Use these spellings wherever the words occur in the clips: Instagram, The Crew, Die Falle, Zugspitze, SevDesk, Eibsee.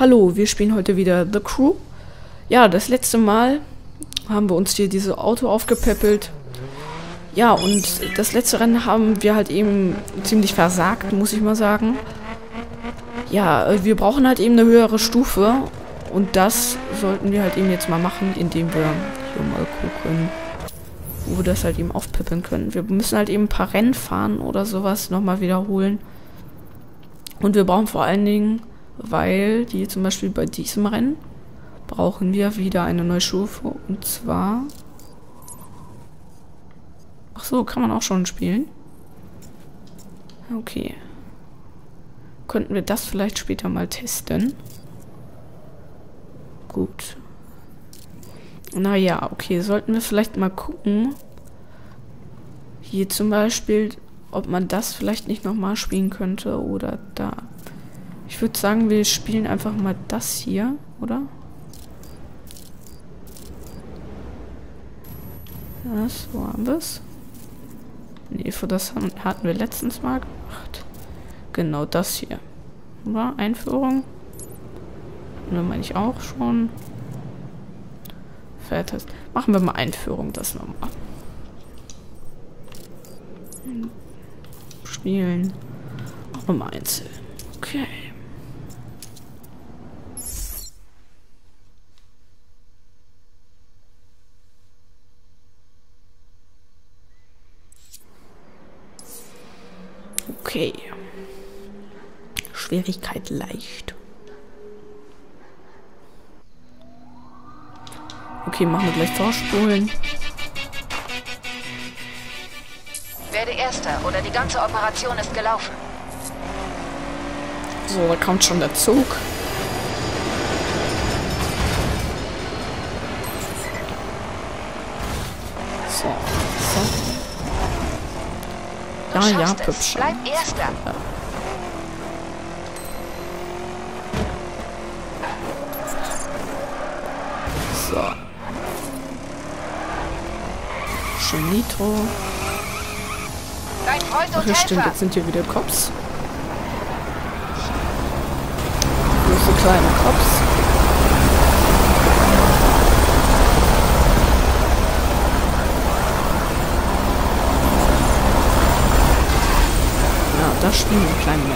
Hallo, wir spielen heute wieder The Crew. Ja, das letzte Mal haben wir uns hier dieses Auto aufgepäppelt. Ja, und das letzte Rennen haben wir halt eben ziemlich versagt, muss ich mal sagen. Ja, wir brauchen halt eben eine höhere Stufe. Und das sollten wir halt eben jetzt mal machen, indem wir hier mal gucken, wo wir das halt eben aufpäppeln können. Wir müssen halt eben ein paar Rennen fahren oder sowas nochmal wiederholen. Und wir brauchen vor allen Dingen, weil die zum Beispiel bei diesem Rennen brauchen wir wieder eine neue Stufe. Und zwar... Ach so, kann man auch schon spielen. Okay. Könnten wir das vielleicht später mal testen? Gut. Naja, okay. Sollten wir vielleicht mal gucken. Hier zum Beispiel, ob man das vielleicht nicht nochmal spielen könnte oder da. Ich würde sagen, wir spielen einfach mal das hier, oder? Das, wo haben wir es? Ne, für das hatten wir letztens mal gemacht. Genau das hier. Oder? Einführung. Da meine ich auch schon. Fertig. Machen wir mal Einführung, das nochmal. Spielen. Auch nochmal einzeln. Okay. Okay. Schwierigkeit leicht. Okay, machen wir gleich vorspulen. Werde Erster oder die ganze Operation ist gelaufen. So, da kommt schon der Zug. So, so. Ja, ja, hübsch. Bleib Erster. Ja. So. Schön Nitro. Ach ja, stimmt, jetzt sind hier wieder Cops. Große kleine Cops. Ja, da spielen die kleinen Männer.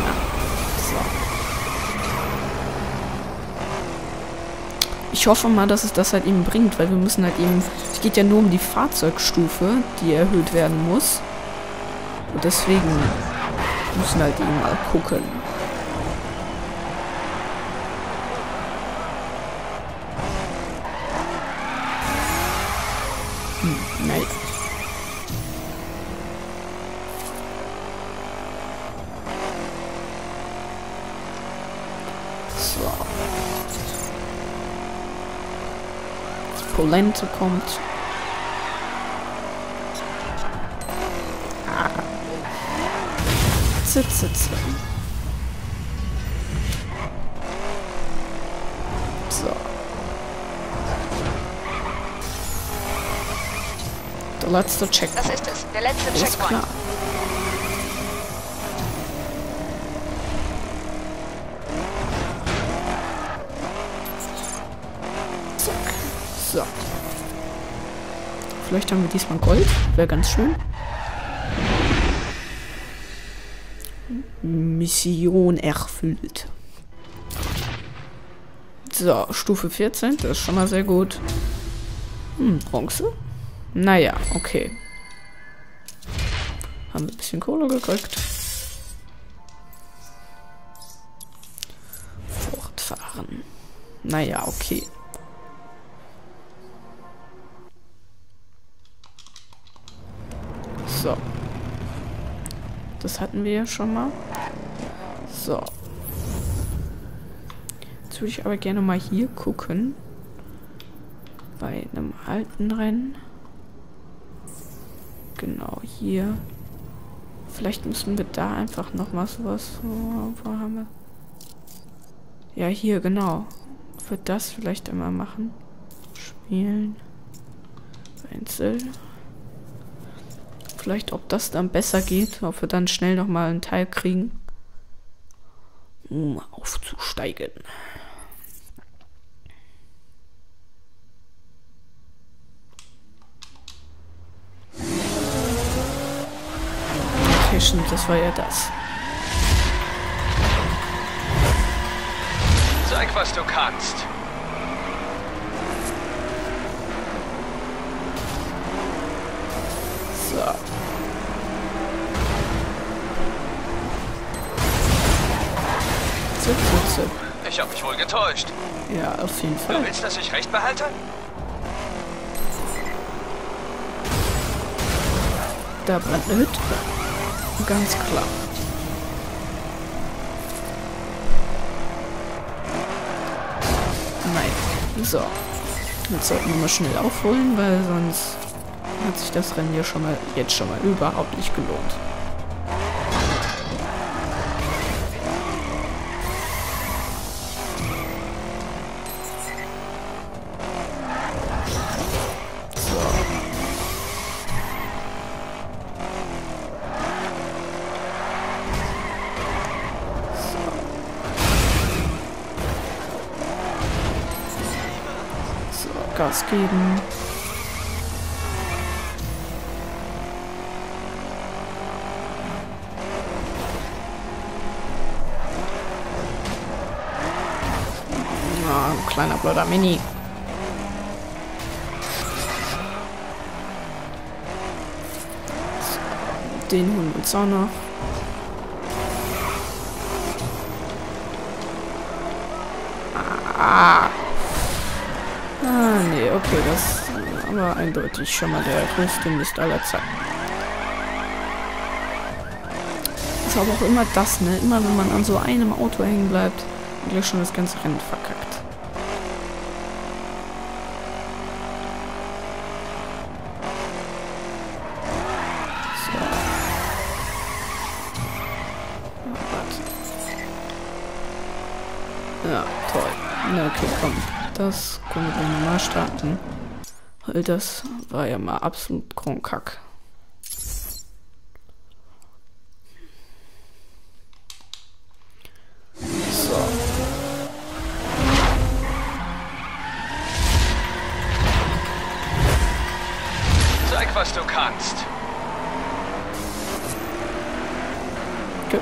Ich hoffe mal, dass es das halt eben bringt, weil wir müssen halt eben... Es geht ja nur um die Fahrzeugstufe, die erhöht werden muss. Und deswegen müssen wir halt eben mal gucken. Nein. So. Polente kommt. Ah. Sitz. So. Der letzte Checkpoint. Das ist es. Der letzte Checkpoint. Ist klar. So. Vielleicht haben wir diesmal Gold. Wäre ganz schön. Mission erfüllt. So, Stufe 14. Das ist schon mal sehr gut. Hm, Bronze? Naja, okay. Haben wir ein bisschen Kohle gekriegt. Fortfahren. Naja, okay. So. Das hatten wir ja schon mal. So. Jetzt würde ich aber gerne mal hier gucken. Bei einem alten Rennen. Genau, hier. Vielleicht müssen wir da einfach nochmal sowas... Wo haben wir? Ja, hier, genau. Ich würde das vielleicht einmal machen. Spielen. Einzel. Vielleicht, ob das dann besser geht, ob wir dann schnell nochmal einen Teil kriegen, um aufzusteigen. Fischen, das war ja das. Zeig, was du kannst. So. Zip, zip, zip. Ich habe mich wohl getäuscht. Ja, auf jeden Fall. Du willst, dass ich recht behalte? Da brennt eine Hütte. Ganz klar. Nein. So. Jetzt sollten wir mal schnell aufholen, weil sonst hat sich das Rennen hier schon mal, jetzt schon mal überhaupt nicht gelohnt. Gas geben. Ja, ein kleiner blöder Mini. Den holen wir uns auch noch. Ah. Ah, nee, okay, das war eindeutig schon mal der größte Mist aller Zeiten. Ist aber auch immer das, ne? Immer wenn man an so einem Auto hängen bleibt, wird gleich schon das ganze Rennen verkackt. So. Oh, ja, toll. Na, okay, komm. Das können wir dann mal starten. Weil das war ja mal absolut Kronkack. So. Zeig, was du kannst. Okay.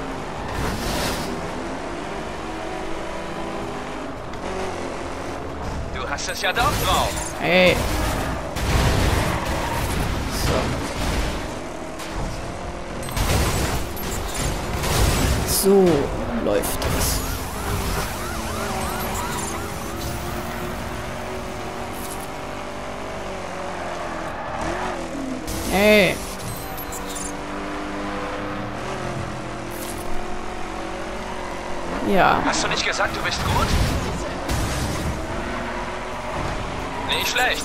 Das ist ja doch drauf. Hey. So. So läuft das. Hey. Ja. Hast du nicht gesagt, du bist gut? Nicht schlecht.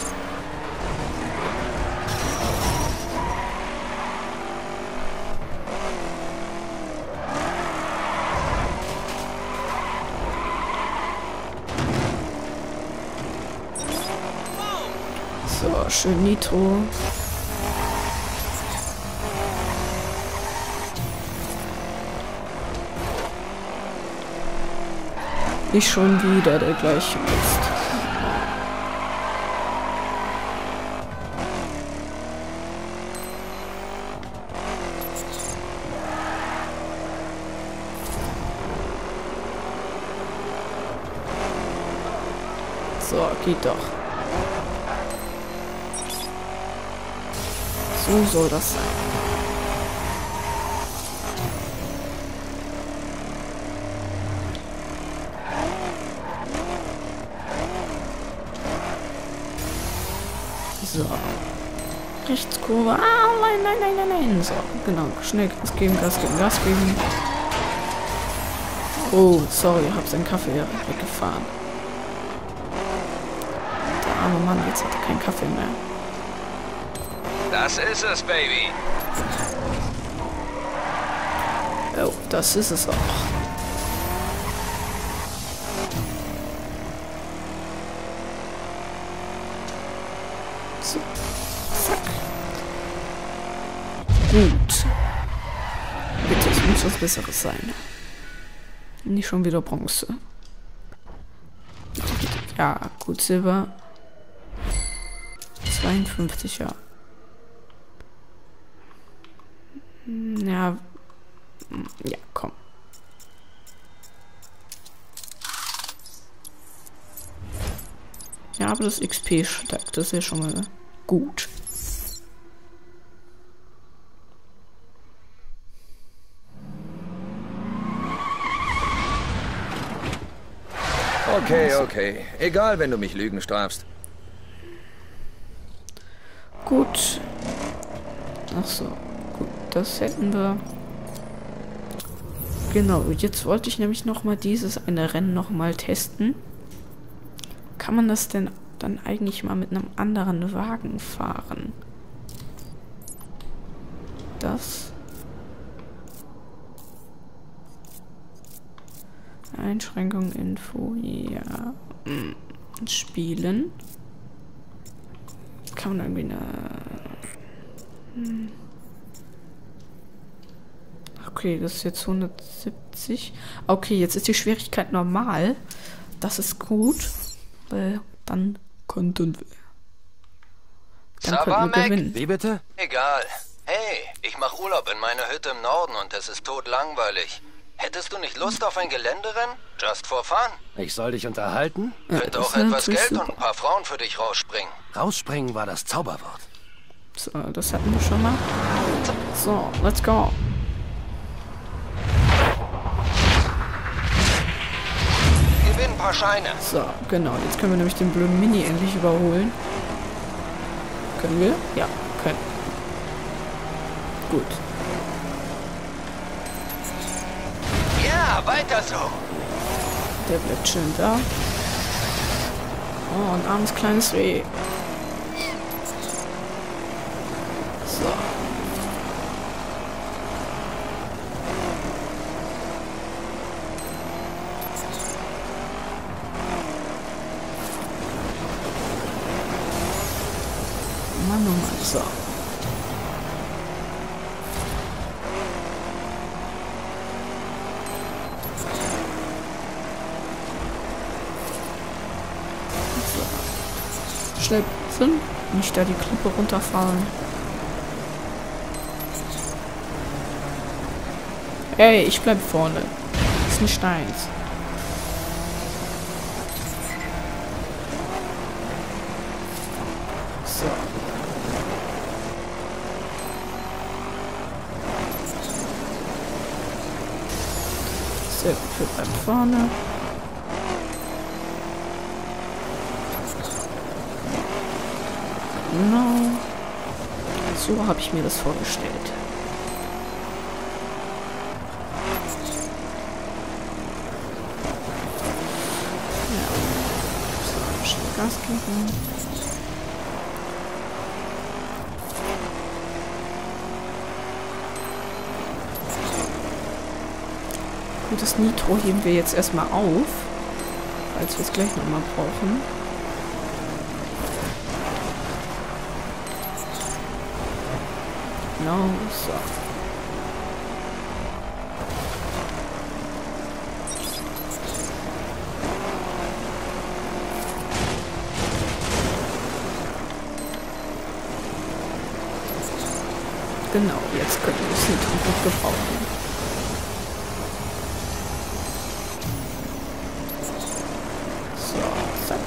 So, schön Nitro. Nicht schon wieder der gleiche Mist. So, geht doch. So soll das sein. So. Rechtskurve. Ah, nein, nein, nein, nein, nein. So, genau. Schnell Gas geben, Gas geben, Gas geben. Oh, sorry, hab seinen Kaffee weggefahren. Aber Mann, jetzt hat er keinen Kaffee mehr. Das ist es, Baby. Oh, das ist es auch. So, zack. Gut. Bitte, es muss was Besseres sein. Nicht schon wieder Bronze. Ja, gut, Silber. 52, ja. Ja, Ja, komm. Ja, aber das XP steigt. Das ist ja schon mal gut. Okay, okay. Egal, wenn du mich lügen strafst. Gut. Ach so. Gut, das hätten wir. Genau, jetzt wollte ich nämlich nochmal dieses eine Rennen nochmal testen. Kann man das denn dann eigentlich mal mit einem anderen Wagen fahren? Das. Einschränkung, Info, ja. Spielen. Kann man irgendwie eine... Okay, das ist jetzt 170. Okay, jetzt ist die Schwierigkeit normal. Das ist gut. Weil dann konnten wir... Dann könnten wir gewinnen. Wie bitte? Egal. Hey, ich mache Urlaub in meiner Hütte im Norden und es ist totlangweilig. Hättest du nicht Lust auf ein Geländerennen? Just for fun. Ich soll dich unterhalten? Ja, wird auch etwas Geld super. Und ein paar Frauen für dich rausspringen. Rausspringen war das Zauberwort. So, das hatten wir schon mal. So, let's go. Gewinn ein paar Scheine. So, genau. Jetzt können wir nämlich den blöden Mini endlich überholen. Können wir? Ja, können. Gut. Weiter so. Der bleibt schön da. Oh, ein armes kleines Reh. So. Mann, oh Mann, so. Schnell sind. Nicht da die Klippe runterfallen. Ey, ich bleib vorne. Ist nicht deins. So. Sehr gut, wir bleiben vorne. Genau. So habe ich mir das vorgestellt. Ja. So, schnell Gas geben. Gut, das Nitro heben wir jetzt erstmal auf, falls wir es gleich nochmal brauchen. Genau, so. Genau, jetzt könnte ich es nicht gut gebrauchen. So, zack.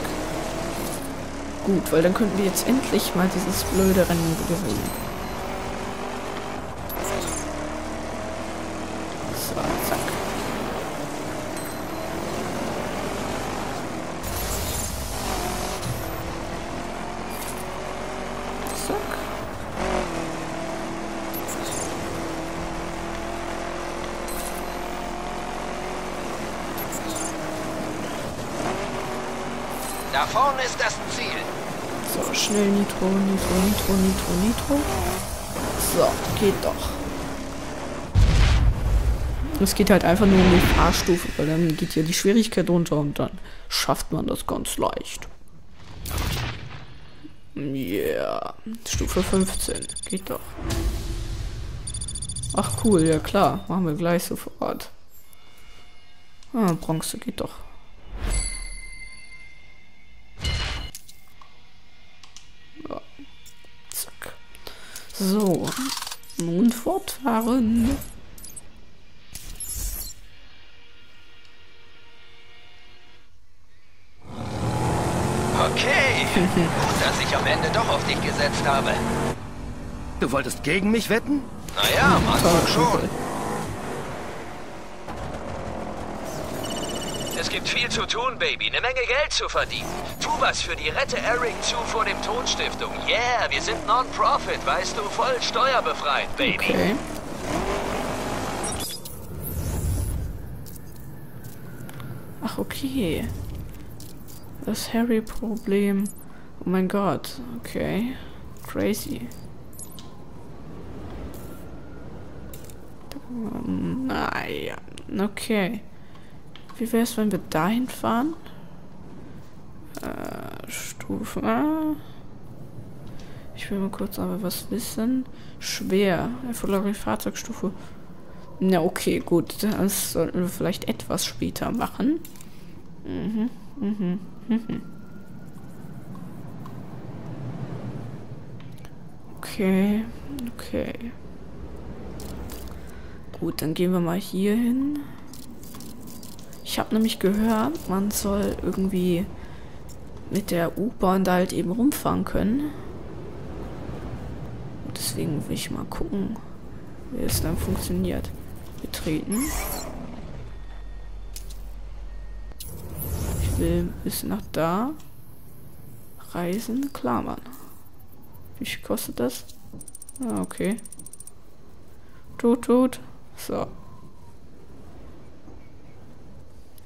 Gut, weil dann könnten wir jetzt endlich mal dieses blöde Rennen gewinnen. Da vorne ist das Ziel. So, schnell Nitro, Nitro, Nitro, Nitro, Nitro. So, geht doch. Es geht halt einfach nur um die Fahrstufe, weil dann geht ja die Schwierigkeit runter und dann schafft man das ganz leicht. Yeah. Stufe 15. Geht doch. Ach cool, ja klar. Machen wir gleich sofort. Ah, Bronze geht doch. So, nun fortfahren. dass ich am Ende doch auf dich gesetzt habe. Du wolltest gegen mich wetten? Naja, am Anfang schon. Es gibt viel zu tun, Baby. Eine Menge Geld zu verdienen. Tu was für die Rette Eric Chu vor dem Todstiftung. Yeah, wir sind Non-Profit, weißt du? Voll steuerbefreit, Baby. Okay. Ach, okay. Das Harry-Problem. Oh mein Gott. Okay. Crazy. Naja. Okay. Wie wäre es, wenn wir dahin fahren? Stufe. Ich will mal kurz aber was wissen. Schwer. Erfolgreiche Fahrzeugstufe. Na, okay, gut. Das sollten wir vielleicht etwas später machen. Okay, okay. Gut, dann gehen wir mal hier hin. Ich habe nämlich gehört, man soll irgendwie mit der U-Bahn da halt eben rumfahren können. Und deswegen will ich mal gucken, wie es dann funktioniert. Betreten. Ich will bis nach da reisen, klammern. Wie viel kostet das? Ah, okay. Tot. So.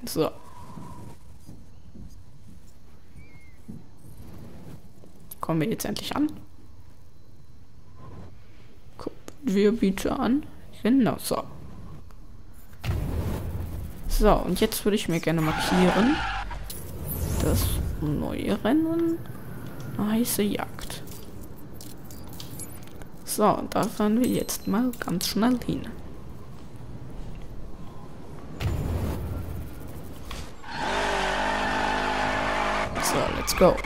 So. Kommen wir jetzt endlich an. Gucken wir bitte an. Genau, so. So, und jetzt würde ich mir gerne markieren. Das neue Rennen. Heiße Jagd. So, da fahren wir jetzt mal ganz schnell hin. So, let's go.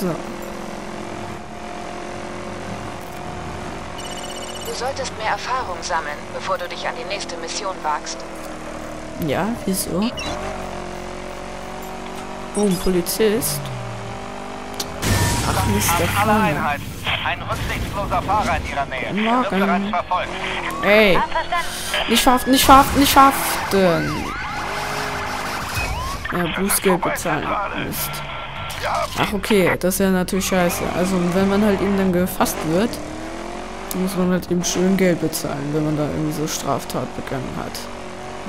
So. Du solltest mehr Erfahrung sammeln, bevor du dich an die nächste Mission wagst. Ja, wieso? Oh, ein Polizist. Ach, Mist, der Fahrer. Ein rücksichtsloser Fahrer in ihrer Nähe. Er wird bereits verfolgt. Ey. Nicht verhaften, nicht verhaften, nicht verhaften. Ja, Bußgeld bezahlen. Mist. Ach, okay. Das ist ja natürlich scheiße. Also, wenn man halt eben dann gefasst wird, muss man halt eben schön Geld bezahlen, wenn man da irgendwie so Straftat begangen hat.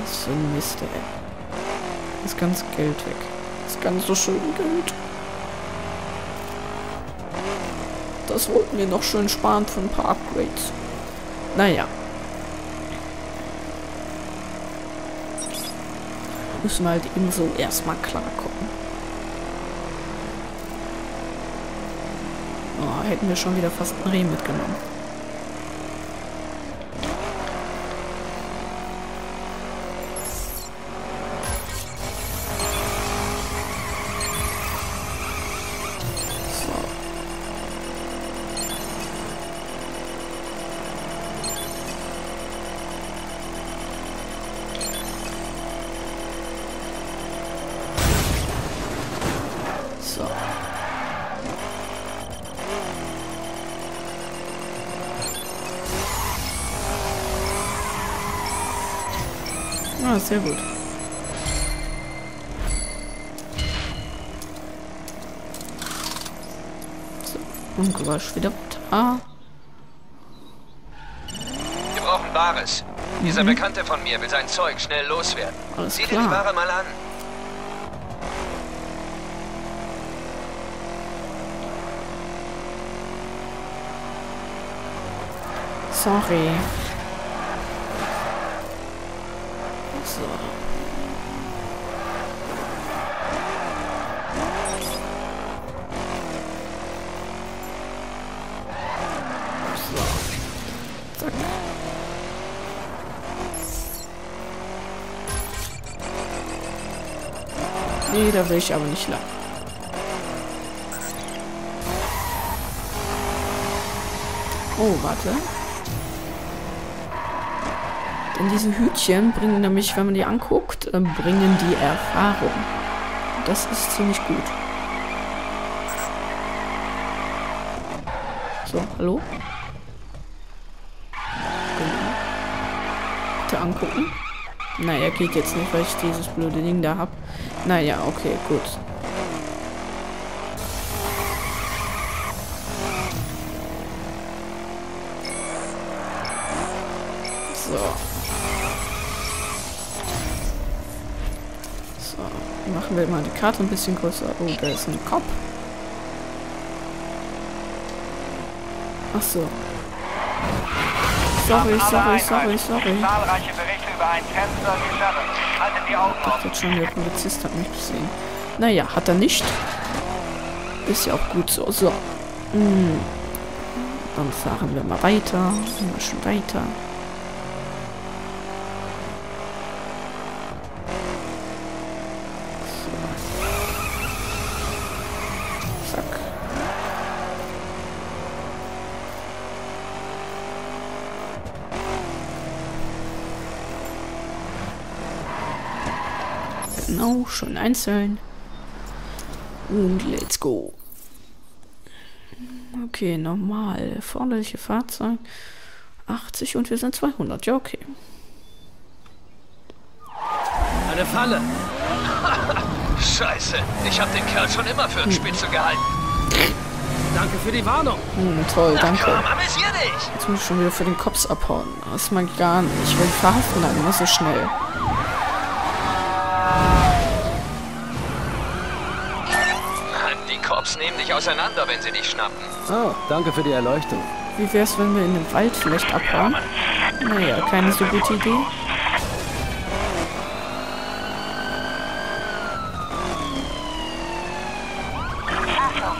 Das ist so ein Mist, ey. Das ganze Geld weg. Das ganze schöne Geld. Das wollten wir noch schön sparen für ein paar Upgrades. Naja. Müssen wir halt eben so erstmal klarkommen. Oh, hätten wir schon wieder fast ein Reh mitgenommen. Ah, sehr gut. So, und Geräusch wieder. Ah. Wir brauchen Bares. Dieser Bekannte von mir will sein Zeug schnell loswerden. Alles klar. Sieh dir die Ware mal an. Sorry. So. So. Zack. Nee, da will ich aber nicht lang. Oh, warte. Denn diese Hütchen bringen nämlich, wenn man die anguckt, bringen die Erfahrung. Das ist ziemlich gut. So, hallo? Genau. Bitte angucken. Naja, geht jetzt nicht, weil ich dieses blöde Ding da hab. Naja, okay, gut. So. So, machen wir mal die Karte ein bisschen größer. Oh, da ist ein Kopf. Ach so. Sorry. Zahlreiche Berichte über einen Tänzer geschaffen. Haltet die Augen offen. Ich dachte schon, der Polizist hat mich gesehen. Naja, hat er nicht. Ist ja auch gut so. So. Dann fahren wir mal weiter. Immer schon weiter. So. Zack. Genau, schon einzeln. Und let's go. Okay, normal. Erforderliche Fahrzeuge. 80 und wir sind 200. Ja, okay. Eine Falle. Scheiße. Ich habe den Kerl schon immer für einen Spitzel gehalten. Danke für die Warnung. Toll, danke. Jetzt muss ich schon wieder für den Cops abhauen. Das mag ich gar nicht. Ich will verhaften dann immer so schnell. Nehmen dich auseinander, wenn sie dich schnappen. Oh, danke für die Erleuchtung. Wie wär's, wenn wir in den Wald vielleicht abhauen? Naja, keine so gute Idee. Achtung,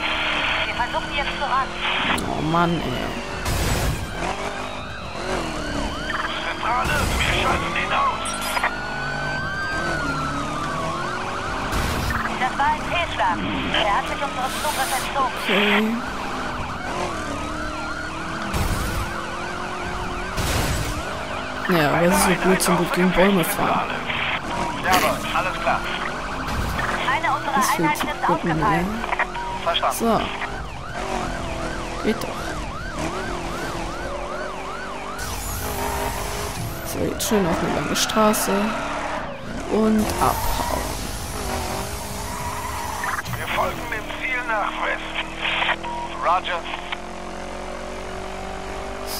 wir versuchen jetzt zu ran. Oh Mann, ey. Zentrale, wir schalten ihn aus. Das war ein Fehlschlag. Er hat sich unseres Zuges entzogen. Okay. Ja, das ist so gut, zum Glück gegen Bäume fahren. Alles klar. Das fühlt sich gut mit mir. So. Geht doch. So, jetzt schön auf eine lange Straße. Und abhauen. Roger.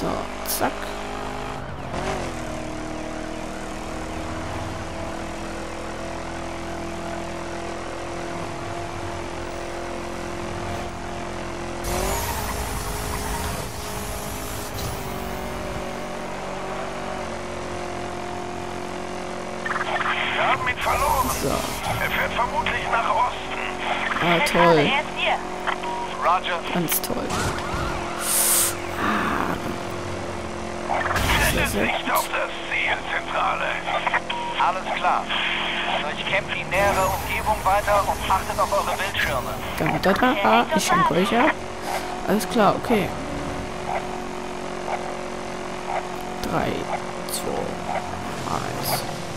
So, zack. Wir haben ihn verloren. So. Er fährt vermutlich nach Osten. Ah, toll. Ganz toll. Sehr gut. Auf das Zielzentrale. Alles klar. Durchkämpft die nähere Umgebung weiter und achtet auf eure Bildschirme. Dann da. Ich schenke euch ja. Alles klar, okay. 3, 2, 1,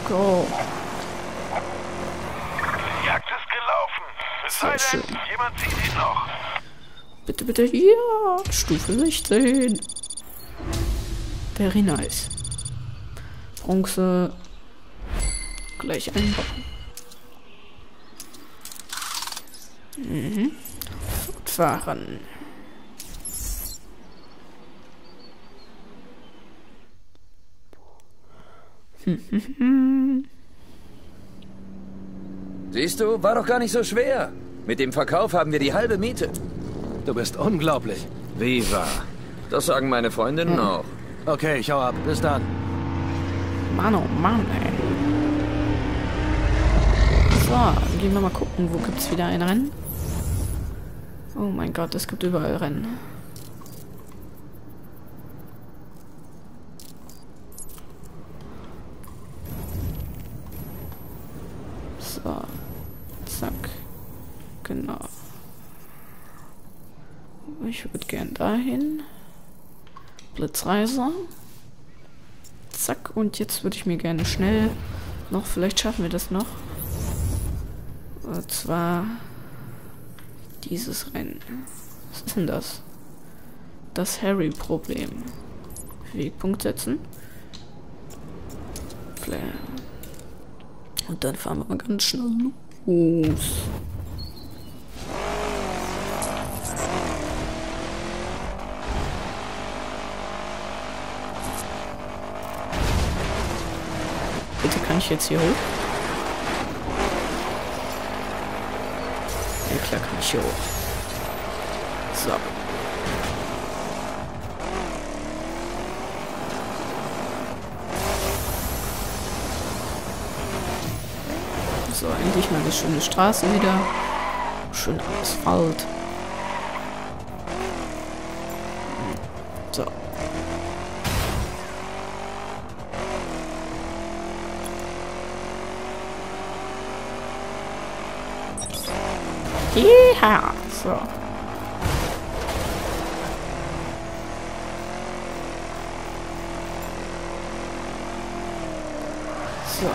go. Die Jagd ist gelaufen. Es sei denn, jemand sieht ihn noch. Bitte, bitte, ja, Stufe 16. Very nice. Bronze. Gleich einbauen. Fortfahren. Siehst du, war doch gar nicht so schwer. Mit dem Verkauf haben wir die halbe Miete. Du bist unglaublich. Viva. Das sagen meine Freundinnen auch. Okay, ich hau ab. Bis dann. Mann, oh Mann, ey. So, gehen wir mal gucken. Wo gibt's wieder ein Rennen? Oh mein Gott, es gibt überall Rennen. So. Zack. dahin. Blitzreiser. Zack. Und jetzt würde ich mir gerne schnell noch, vielleicht schaffen wir das noch. Und zwar dieses Rennen. Was ist denn das? Das Harry-Problem. Wegpunkt setzen. Und dann fahren wir mal ganz schnell los. Bitte, kann ich jetzt hier hoch? Ja klar, kann ich hier hoch. So. So, endlich mal eine schöne Straße wieder. Schön Asphalt. So. Ja, so. So.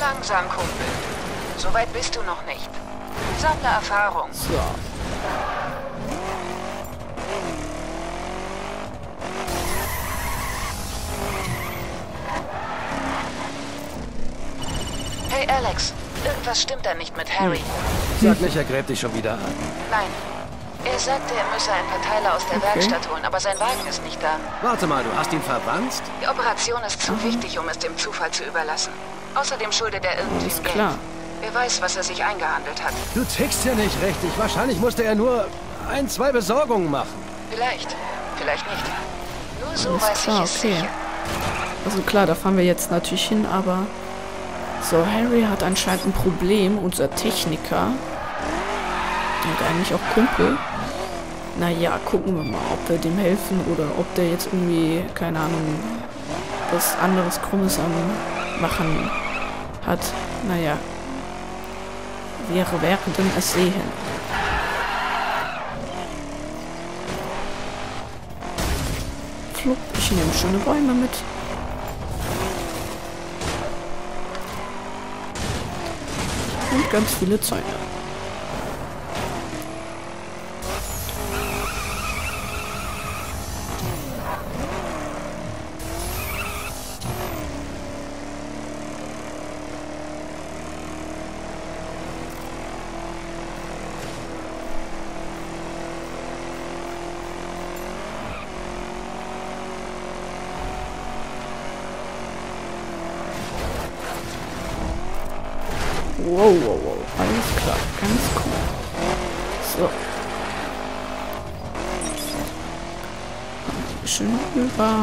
Langsam, Kumpel. So weit bist du noch nicht. Sammle Erfahrung. So. Hey Alex, irgendwas stimmt da nicht mit Harry. Sag nicht, er gräbt dich schon wieder an. Nein. Er sagte, er müsse ein paar Teile aus der Werkstatt holen, aber sein Wagen ist nicht da. Warte mal, du hast ihn verwanzt? Die Operation ist zu wichtig, um es dem Zufall zu überlassen. Außerdem schuldet er irgendwie Geld. Klar. Wer weiß, was er sich eingehandelt hat. Du tickst ja nicht richtig. Wahrscheinlich musste er nur 1, 2 Besorgungen machen. Vielleicht. Vielleicht nicht. Nur so weiß ich es sicher. Also klar, da fahren wir jetzt natürlich hin, aber... So, Harry hat anscheinend ein Problem, unser Techniker. Und eigentlich auch Kumpel. Naja, gucken wir mal, ob wir dem helfen oder ob der jetzt irgendwie, keine Ahnung, was anderes Krummes am Machen hat. Naja, wir werden es sehen. Flupp, ich nehme schöne Bäume mit. Und ganz viele Zäune. Wow, wow, wow. Alles klar. Ganz cool. So. Schön rüber.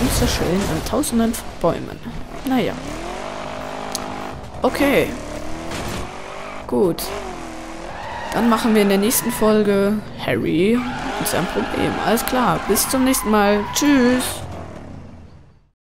Und zerschellen an tausenden von Bäumen. Naja. Okay. Gut. Dann machen wir in der nächsten Folge Harry und sein Problem. Alles klar. Bis zum nächsten Mal. Tschüss.